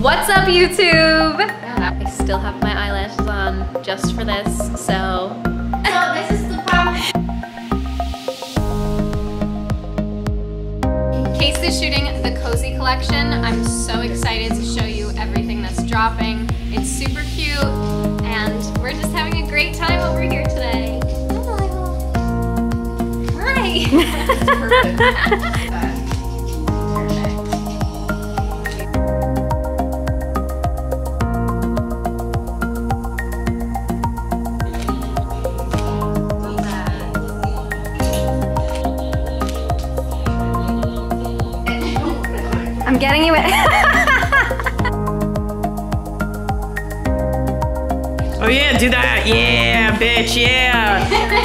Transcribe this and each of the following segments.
What's up, YouTube? I still have my eyelashes on just for this, so. So this is the problem. Kased is shooting the Cozy Collection. I'm so excited to show you everything that's dropping. It's super cute, and we're just having a great time over here today. Hi. Perfect. I'm getting you in. Oh yeah, do that. Yeah, bitch, yeah. Okay,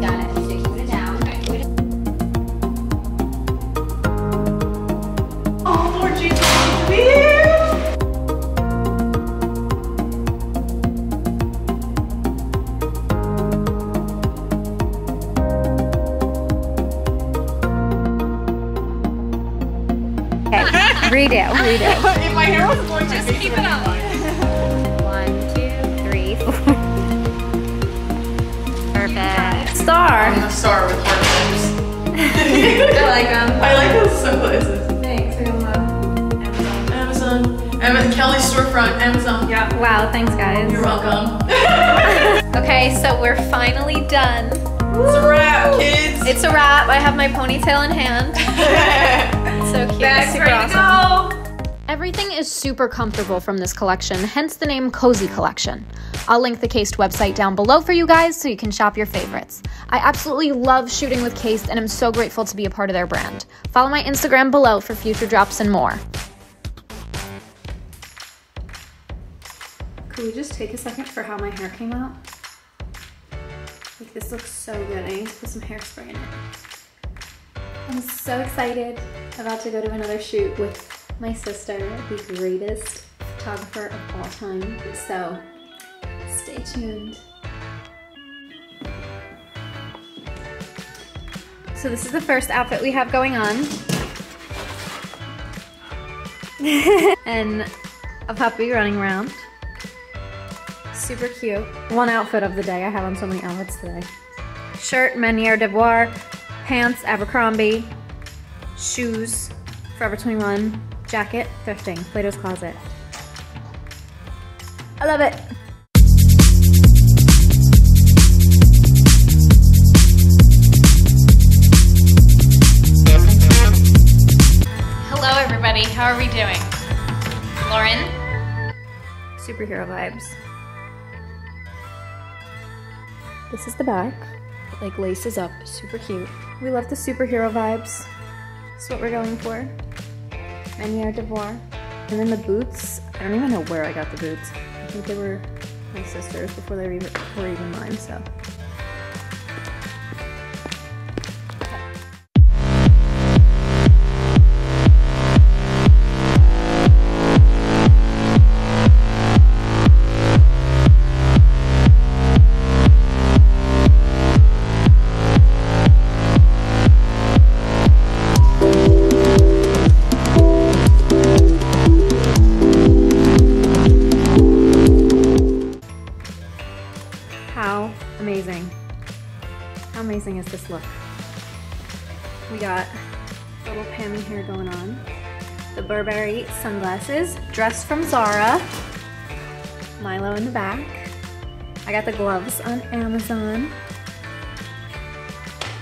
got it. So you put it down. Okay, put it. Oh, Lord Jesus. Redo, redo. If my hair was going to just keep it up. 1, 2, 3, 4. Perfect. Star. I'm a star with heart shapes. I like them. I like those sunglasses. Thanks. I love them. Amazon. I'm at Kelly's storefront. Amazon. Yeah. Wow. Thanks, guys. You're welcome. Okay, so we're finally done. It's a wrap, kids. It's a wrap. I have my ponytail in hand. So cute. That's super awesome. Everything is super comfortable from this collection, hence the name Cozy Collection. I'll link the Kased website down below for you guys so you can shop your favorites. I absolutely love shooting with Kased and I'm so grateful to be a part of their brand. Follow my Instagram below for future drops and more. Could we just take a second for how my hair came out? Like, this looks so good. I need to put some hairspray in it. I'm so excited about to go to another shoot with my sister, the greatest photographer of all time. So stay tuned. So this is the first outfit we have going on. And a puppy running around. Super cute. One outfit of the day. I have on so many outfits today. Shirt, Manière de Voir. Pants, Abercrombie. Shoes, Forever 21. Jacket, thrifting, Plato's Closet. I love it. Hello everybody, how are we doing? Lauren? Superhero vibes. This is the back. Like, laces up, super cute. We love the superhero vibes. That's what we're going for. Manière de Voir. And then the boots, I don't even know where I got the boots. I think they were my sister's before they were even mine, so. Amazing is this look. We got little Pammy hair going on, the Burberry sunglasses, dress from Zara, Milo in the back. I got the gloves on Amazon.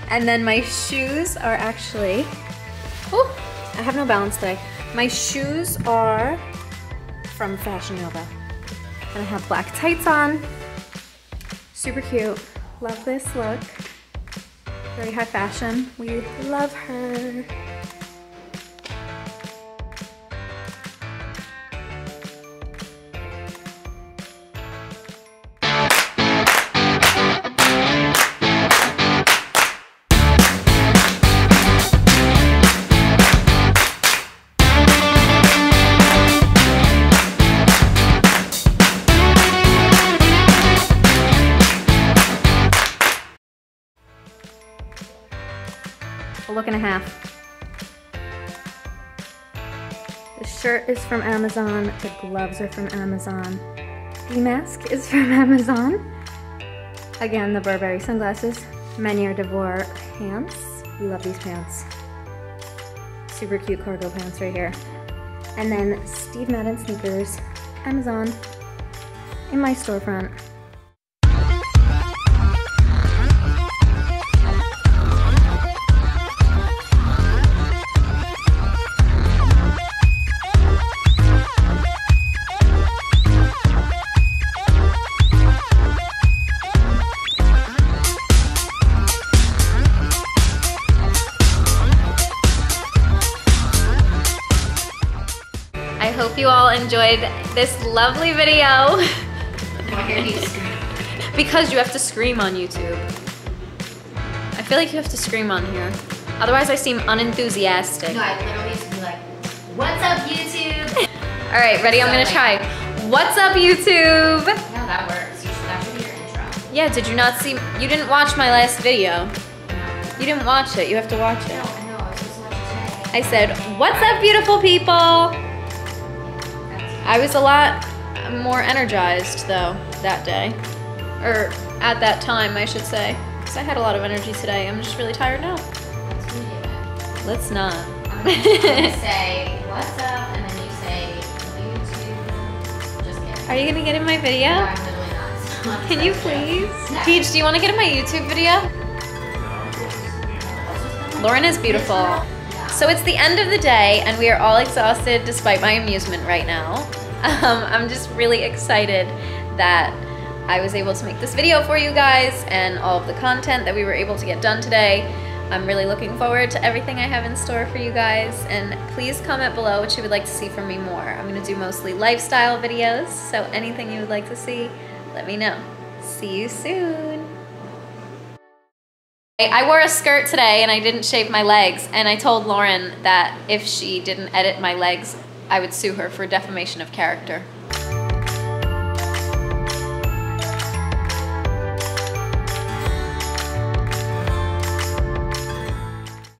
And then my shoes are actually, oh, I have no balance today. My shoes are from Fashion Nova. And I have black tights on, super cute. Love this look. Very high fashion. We love her. a look and a half. The shirt is from Amazon, the gloves are from Amazon, the mask is from Amazon. Again, the Burberry sunglasses, Manière de Voir pants. We love these pants. Super cute cargo pants right here. And then Steve Madden sneakers, Amazon, in my storefront. I hope you all enjoyed this lovely video. Why are you screaming? Because you have to scream on YouTube. I feel like you have to scream on here. Otherwise I seem unenthusiastic. No, I literally used to be like, what's up YouTube? Alright, ready? So I'm gonna try. What's up YouTube? No, that works. That should be your intro. Yeah, did you not see? You didn't watch my last video. No. You didn't watch it. You have to watch it. No, I know. I was just watching it. I said, what's up beautiful people? I was a lot more energized though that day, or at that time I should say, because I had a lot of energy today. I'm just really tired now. Let's not. I'm just gonna say what's up and then you say YouTube. Just kidding. Are you gonna get in my video? No, I'm literally not. So can you please? No. Peach, do you want to get in my YouTube video? Lauren is beautiful. So it's the end of the day and we are all exhausted despite my amusement right now. I'm just really excited that I was able to make this video for you guys and all of the content that we were able to get done today. I'm really looking forward to everything I have in store for you guys, and please comment below what you would like to see from me more. I'm gonna do mostly lifestyle videos, so anything you would like to see, let me know. See you soon. I wore a skirt today and I didn't shave my legs, and I told Lauren that if she didn't edit my legs, I would sue her for defamation of character.